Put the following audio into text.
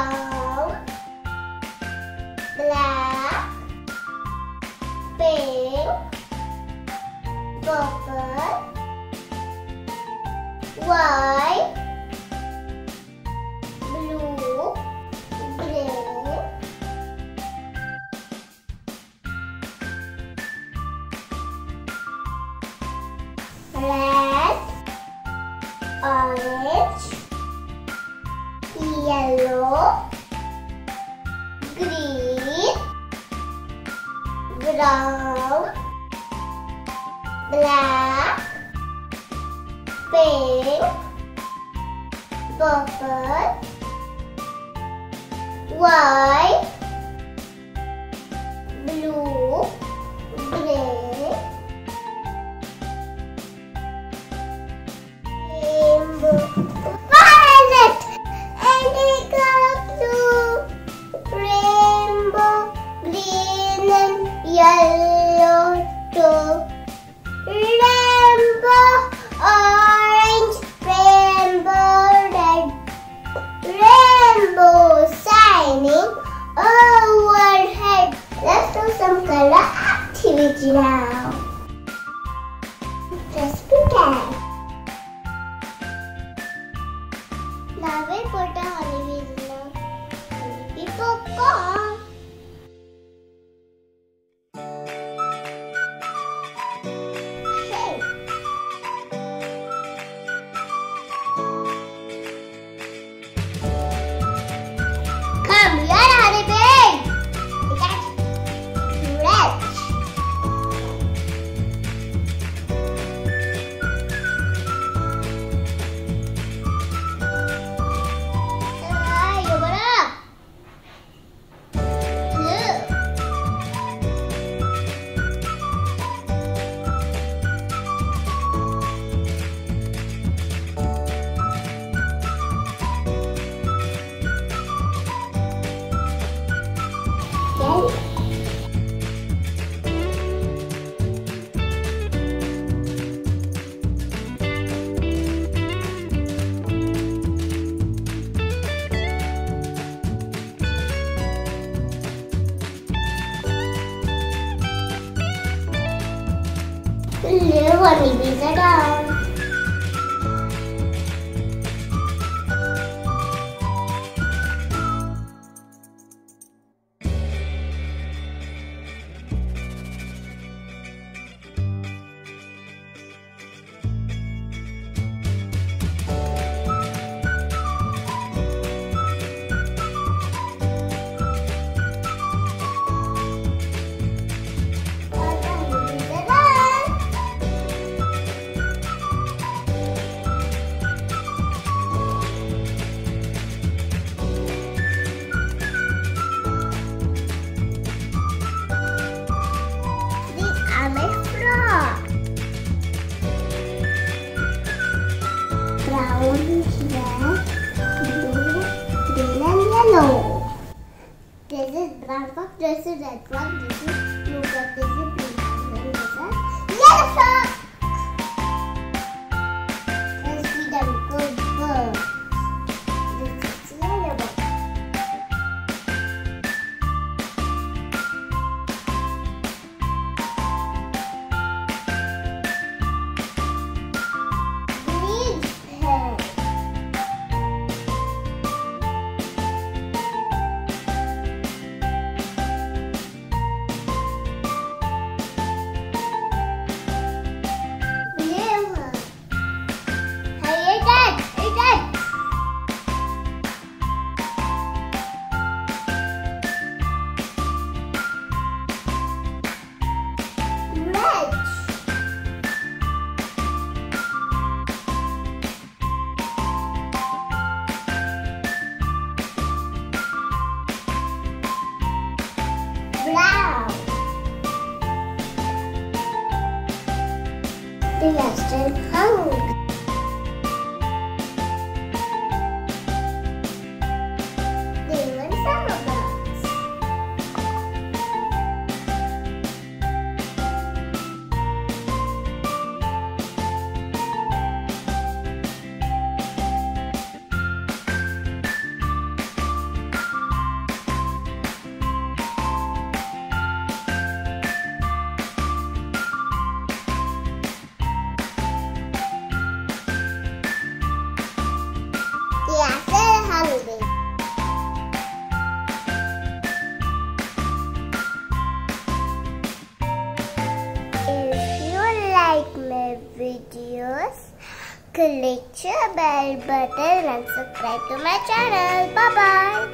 Brown, black, pink, purple, white, blue, green. Red, orange, yellow, green, brown, black, pink, purple, white, blue, green, rainbow. Yellow to rainbow, orange, rainbow, red, rainbow shining overhead. Let's do some color activity now. Let's begin. Now we put a honey bee in a bee popcorn. Little honeybees are down. Brown fox, this is red fox, this is blue fox, this is blue fox, and this is yellow fox. Let's see them good birds. This is yellow fox. Green bird. the Western Kong. Videos, click the bell button and subscribe to my channel. Bye bye.